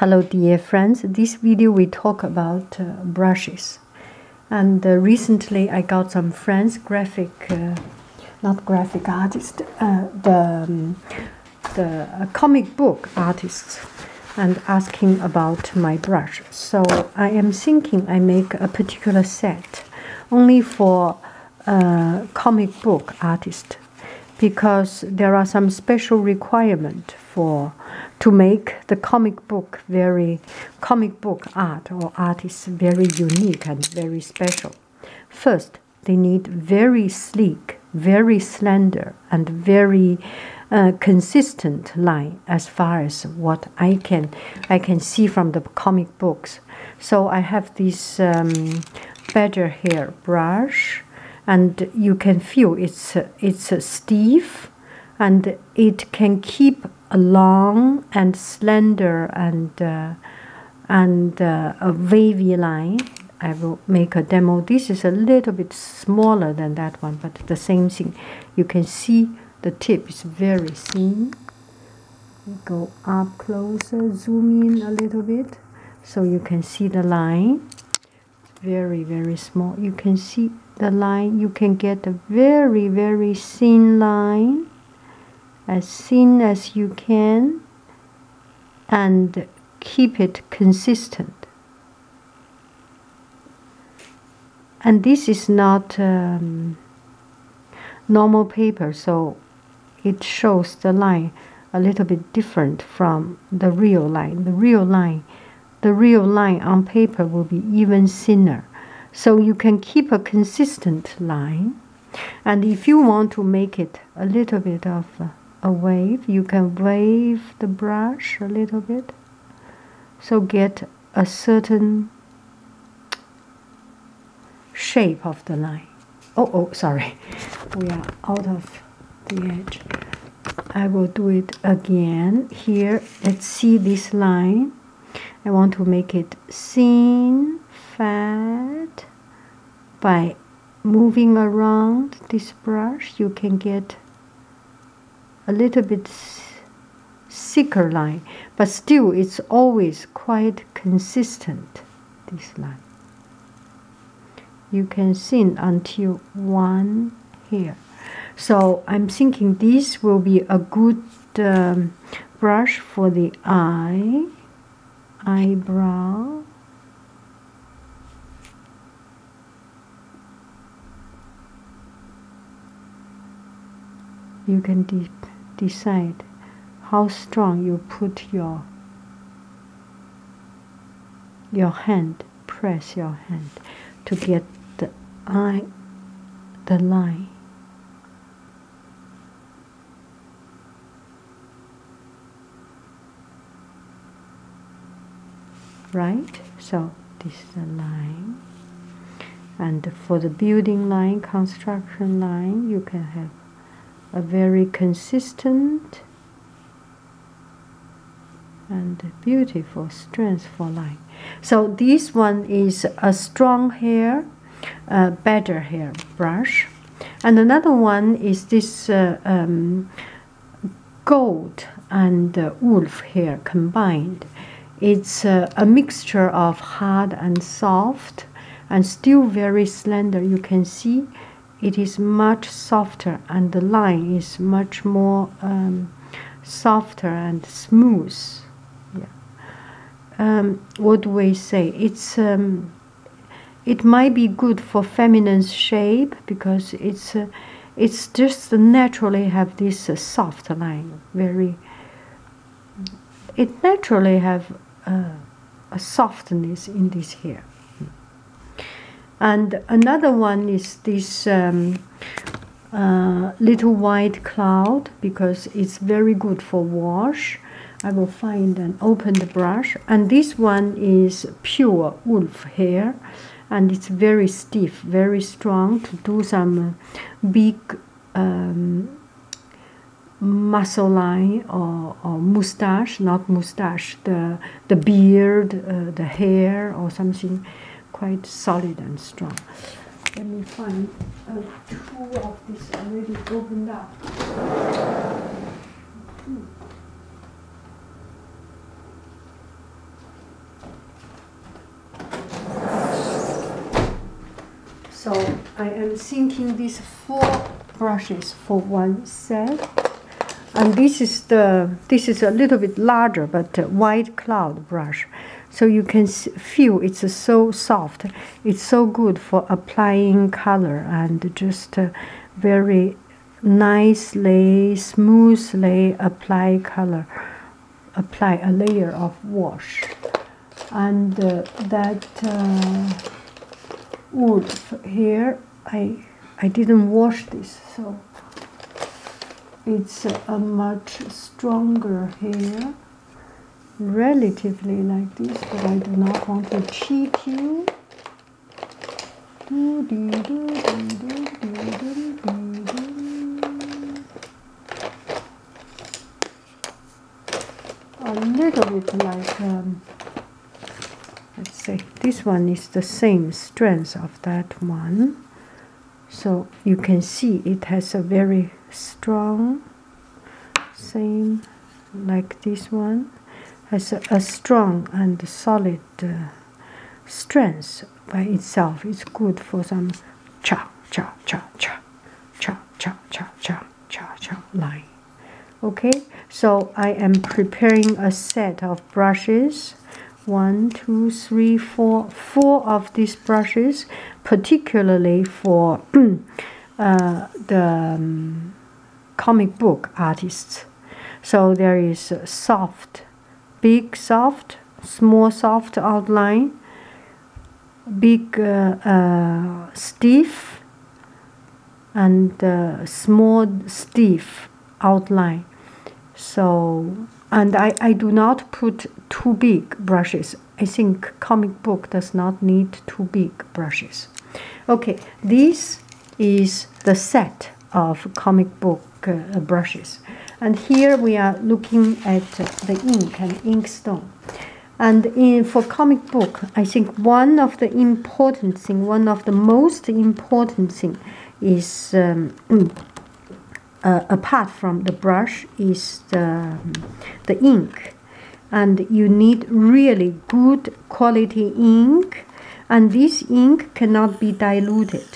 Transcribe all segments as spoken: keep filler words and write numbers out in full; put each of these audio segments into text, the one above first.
Hello dear friends, this video we talk about uh, brushes. And uh, recently I got some friends, graphic, uh, not graphic artist, uh, the, um, the comic book artists, and asking about my brush. So I am thinking I make a particular set only for uh, comic book artists, because there are some special requirement for to make the comic book very comic book art or artists very unique and very special. First, they need very sleek, very slender, and very uh, consistent line as far as what I can I can see from the comic books. So I have this um, badger hair brush. And you can feel it's it's stiff, and it can keep a long and slender and uh, and uh, a wavy line. I will make a demo. This is a little bit smaller than that one, but the same thing. You can see the tip is very thin. Go up closer, zoom in a little bit, so you can see the line. Very very small. You can see the line. You can get a very very thin line, as thin as you can, and keep it consistent. And this is not um, normal paper, so it shows the line a little bit different from the real line. The real line The real line on paper will be even thinner, so you can keep a consistent line. And if you want to make it a little bit of a wave, you can wave the brush a little bit, so get a certain shape of the line. Oh, oh, sorry, we are out of the edge. I will do it again here. Let's see this line. I want to make it thin, fat. By moving around this brush, you can get a little bit thicker line, but still it's always quite consistent, this line. You can thin until one here. So I'm thinking this will be a good um, brush for the eye. Eyebrow, you can de decide how strong you put your your hand, press your hand to get the eye, the line. Right, so this is the line. And for the building line, construction line, you can have a very consistent and beautiful, strengthful line. So this one is a strong hair, a badger hair brush. And another one is this uh, um, gold and uh, wolf hair combined. It's uh, a mixture of hard and soft, and still very slender. You can see it is much softer, and the line is much more um, softer and smooth. Yeah. Um, what do we say? It's um, it might be good for feminine shape, because it's uh, it's just naturally have this uh, soft line. Very, it naturally have. Uh, a softness in this hair. And another one is this um, uh, little white cloud, because it's very good for wash. I will find and open the brush. And this one is pure wolf hair, and it's very stiff, very strong to do some big um, muscle line or, or mustache, not mustache, the, the beard, uh, the hair, or something quite solid and strong. Let me find uh, two of this already opened up. Hmm. So I am thinking these four brushes for one set. And this is the this is a little bit larger, but white cloud brush. So you can feel it's so soft. It's so good for applying color and just very nicely, smoothly apply color, apply a layer of wash. And uh, that uh, wood here, I I didn't wash this, so it's uh, a much stronger here, relatively like this, but I do not want to cheat you. Do, do, do, do, do, do, do, do. A little bit like, um, let's see, this one is the same strength of that one. So you can see it has a very strong, same like this one, has a, a strong and solid uh, strength by itself. It's good for some cha, cha, cha, cha, cha, cha, cha, cha, cha, cha line. Okay, so I am preparing a set of brushes. One, two, three, four, four of these brushes, particularly for uh, the um, comic book artists. So there is soft, big soft, small soft outline, big uh, uh, stiff, and uh, small stiff outline. So, and I, I do not put too big brushes. I think comic book does not need too big brushes. Okay, this is the set of comic book uh, brushes. And here we are looking at the ink and inkstone. And in, for comic book, I think one of the important thing, one of the most important thing is um, Uh, apart from the brush is the, the ink, and you need really good quality ink, and this ink cannot be diluted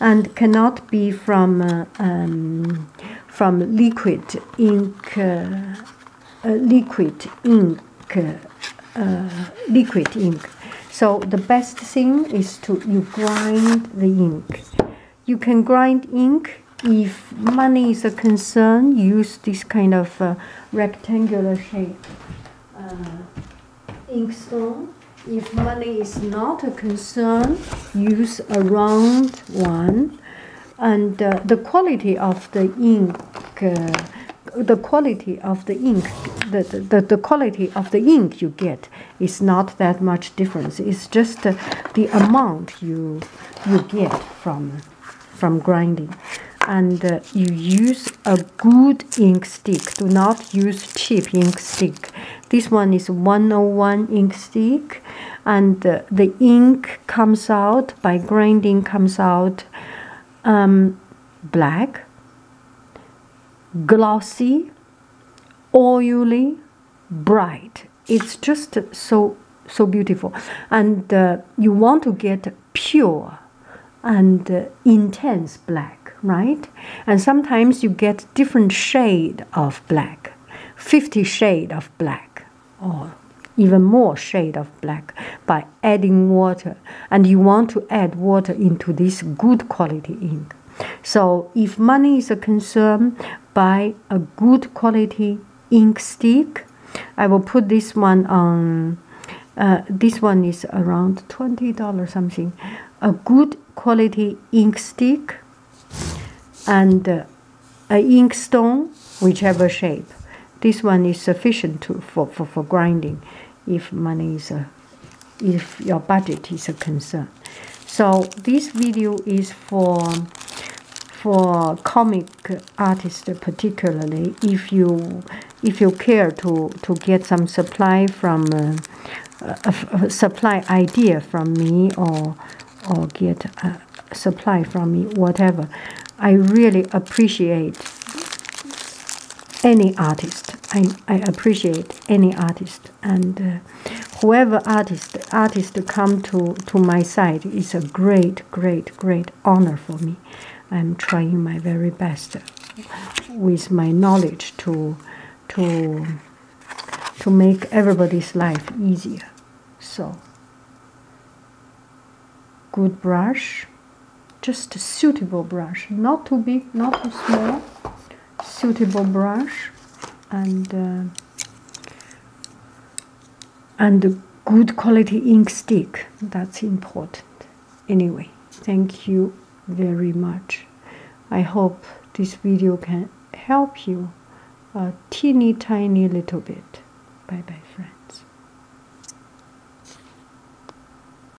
and cannot be from uh, um, from liquid ink uh, uh, liquid ink uh, liquid ink. So the best thing is to you grind the ink. You can grind ink. If money is a concern, use this kind of uh, rectangular shape uh, inkstone. If money is not a concern, use a round one. And uh, the quality of the ink, uh, the quality of the ink, the, the, the quality of the ink you get is not that much difference. It's just uh, the amount you you get from from grinding. And uh, you use a good ink stick. Do not use cheap ink stick. This one is one oh one ink stick, and uh, the ink comes out by grinding comes out um, black, glossy, oily, bright. It's just so so beautiful, and uh, you want to get pure and uh, intense black. Right? And sometimes you get different shade of black, fifty shade of black, or even more shade of black by adding water. And you want to add water into this good quality ink. So if money is a concern, buy a good quality ink stick. I will put this one on, uh, this one is around twenty dollars something. A good quality ink stick. And uh, an inkstone, whichever shape. This one is sufficient to, for, for, for grinding if money is a, if your budget is a concern. So this video is for, for comic artists particularly. If you, if you care to, to get some supply from, uh, a, a supply idea from me, or, or get a supply from me, whatever. I really appreciate any artist. I, I appreciate any artist, and uh, whoever artist artist come to, to my side is a great, great, great honor for me. I'm trying my very best with my knowledge to to to make everybody's life easier. So good brush, just a suitable brush, not too big, not too small, suitable brush, and uh, and a good quality ink stick, that's important. Anyway, thank you very much. I hope this video can help you a teeny tiny little bit. Bye bye.